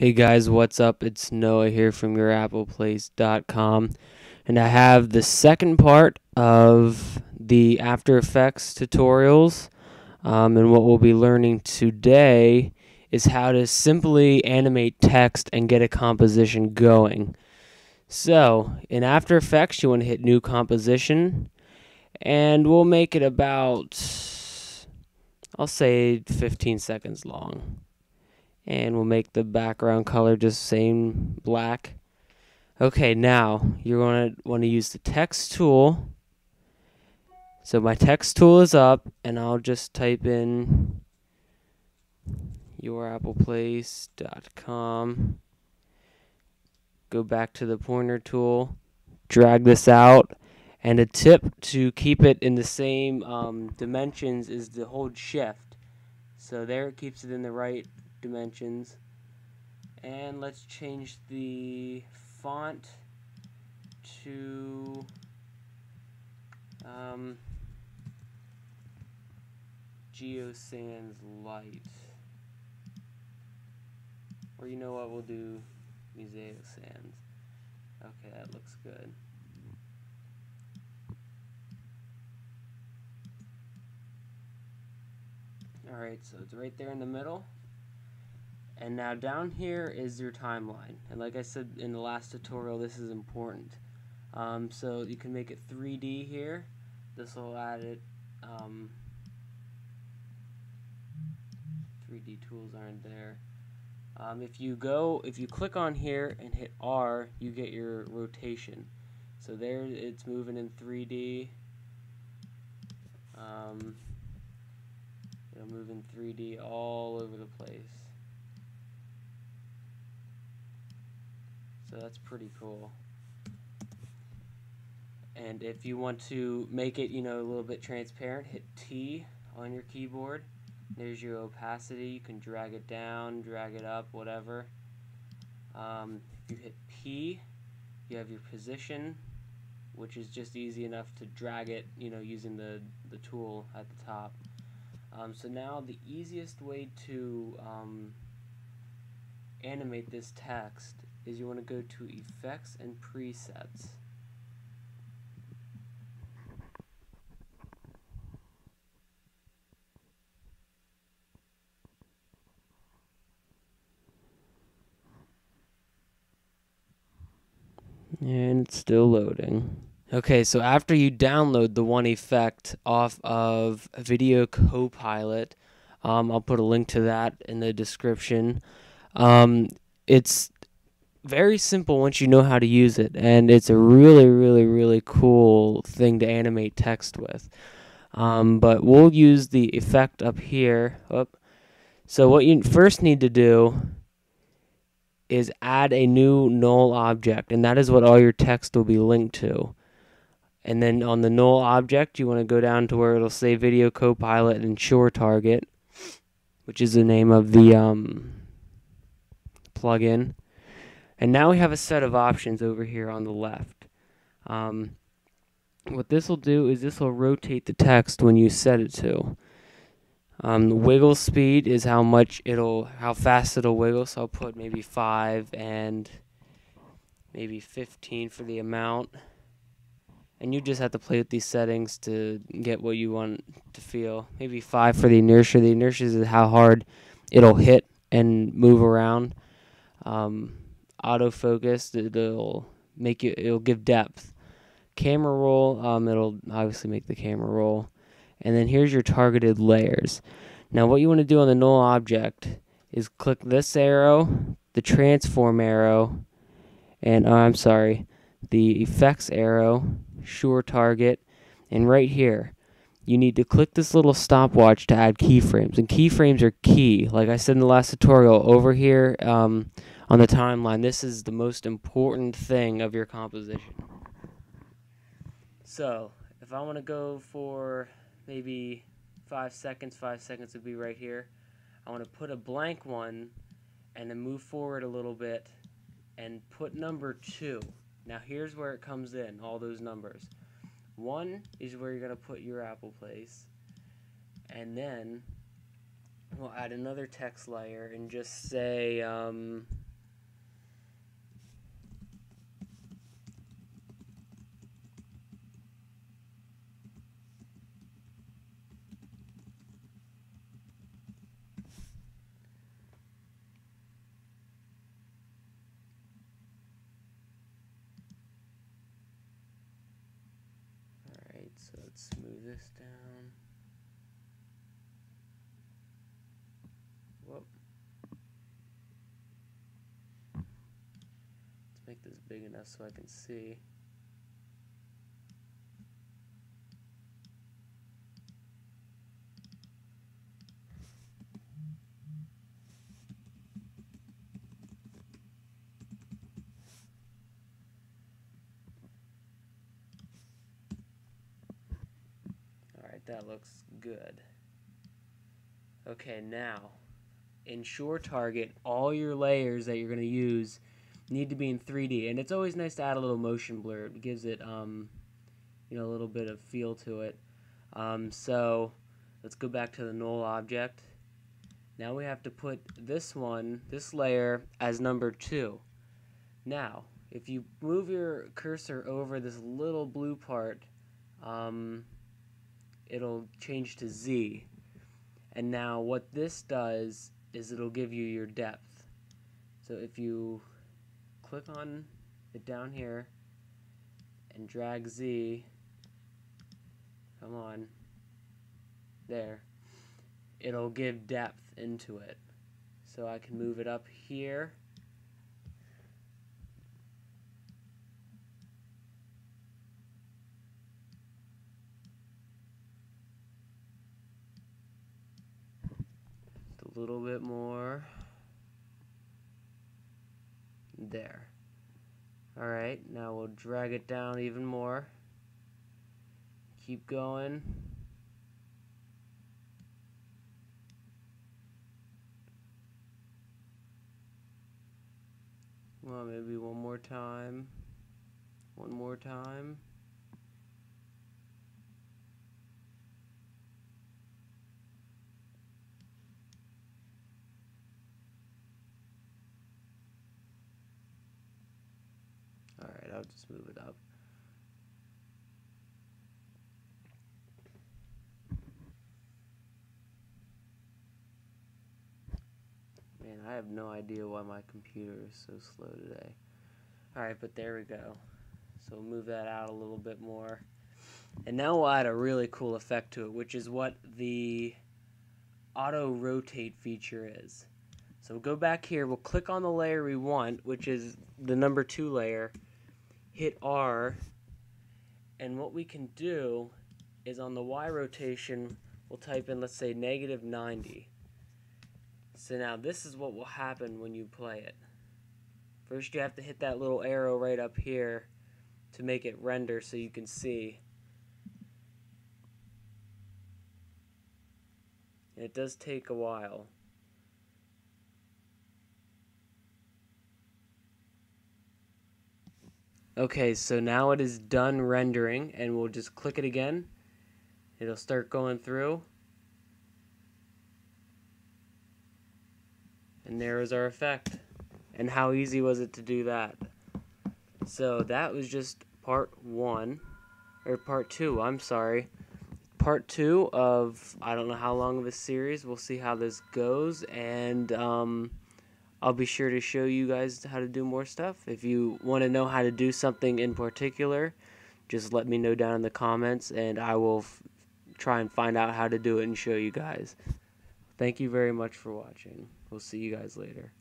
Hey guys, what's up? It's Noah here from yourappleplace.com, and I have the second part of the After Effects tutorials, and what we'll be learning today is how to simply animate text and get a composition going. So in After Effects you want to hit New Composition, and we'll make it about, I'll say 15 seconds long. And we'll make the background color just same black. Okay, now you're going to want to use the text tool. So my text tool is up, and I'll just type in yourappleplace.com. Go back to the pointer tool, drag this out, and a tip to keep it in the same dimensions is to hold shift. So there it keeps it in the right dimensions. And let's change the font to Geo Sans Light, or you know what, we'll do Museo Sans. Okay, that looks good. Alright, so it's right there in the middle. And now down here is your timeline, and like I said in the last tutorial, this is important. So you can make it 3D here. This will add it. 3D tools aren't there. If you click on here and hit R, you get your rotation. So there, it's moving in 3D. It'll move in 3D all over the place. So that's pretty cool. And if you want to make it, you know, a little bit transparent, hit T on your keyboard. There's your opacity. You can drag it down, drag it up, whatever. If you hit P, you have your position, which is just easy enough to drag it, you know, using the tool at the top. So now the easiest way to animate this text is you want to go to Effects and Presets. And it's still loading. Okay, so after you download the one effect off of Video Copilot, I'll put a link to that in the description. It's very simple once you know how to use it, and it's a really cool thing to animate text with. But we'll use the effect up here. So what you first need to do is add a new null object, and that is what all your text will be linked to. And then on the null object you want to go down to where it'll say Video Copilot and Sure Target, which is the name of the plugin. And now we have a set of options over here on the left. What this will do is this will rotate the text when you set it to. The wiggle speed is how fast it'll wiggle. So I'll put maybe 5 and maybe 15 for the amount. And you just have to play with these settings to get what you want to feel. Maybe 5 for the inertia. The inertia is how hard it'll hit and move around. Autofocus, it'll make you, it'll give depth. Camera roll, it'll obviously make the camera roll. And then here's your targeted layers. Now what you want to do on the null object is click this arrow, the transform arrow, and the effects arrow, Sure Target, and right here you need to click this little stopwatch to add keyframes. And keyframes are key. Like I said in the last tutorial, over here on the timeline, this is the most important thing of your composition. So if I want to go for maybe 5 seconds, 5 seconds would be right here. I want to put a blank one and then move forward a little bit and put number 2. Now here's where it comes in, all those numbers. 1 is where you're going to put your Apple Place, and then we'll add another text layer and just say So let's smooth this down. Whoop. Let's make this big enough so I can see. That looks good. Okay, now in Sure Target, all your layers that you're going to use need to be in 3D, and it's always nice to add a little motion blur. It gives it you know, a little bit of feel to it. So let's go back to the null object. Now we have to put this one, this layer, as number 2. Now if you move your cursor over this little blue part, it'll change to Z. And now what this does is it'll give you your depth. So if you click on it down here and drag Z, come on, there, it'll give depth into it. So I can move it up here. A little bit more there. Alright, now we'll drag it down even more. Keep going. Well, maybe one more time. One more time. Alright, I'll just move it up. Man, I have no idea why my computer is so slow today. Alright, but there we go. So we'll move that out a little bit more. And now we'll add a really cool effect to it, which is what the auto-rotate feature is. So we'll go back here, we'll click on the layer we want, which is the number 2 layer, hit R, and what we can do is on the Y rotation, we'll type in, let's say, -90. So now this is what will happen when you play it. First you have to hit that little arrow right up here to make it render so you can see. And it does take a while. Okay, so now it is done rendering, and we'll just click it again. It'll start going through. And there is our effect. And how easy was it to do that? So that was just part two, I'm sorry. Part 2 of, I don't know how long of a series. We'll see how this goes, and I'll be sure to show you guys how to do more stuff. If you want to know how to do something in particular, just let me know down in the comments, and I will try and find out how to do it and show you guys. Thank you very much for watching. We'll see you guys later.